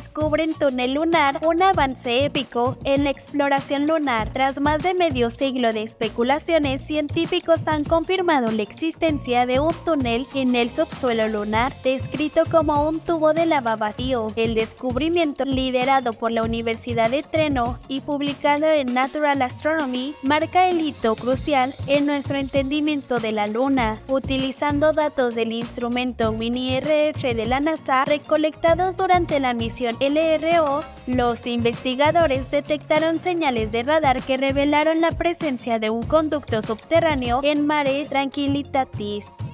descubren túnel lunar, un avance épico en la exploración lunar. Tras más de medio siglo de especulaciones, científicos han confirmado la existencia de un túnel en el subsuelo lunar, descrito como un tubo de lava vacío. El descubrimiento, liderado por la Universidad de Trento y publicado en Natural Astronomy, marca el hito crucial en nuestro entendimiento de la Luna. Utilizando datos del instrumento mini-RF de la NASA recolectados durante la misión LRO, los investigadores detectaron señales de radar que revelaron la presencia de un conducto subterráneo en Mare Tranquillitatis.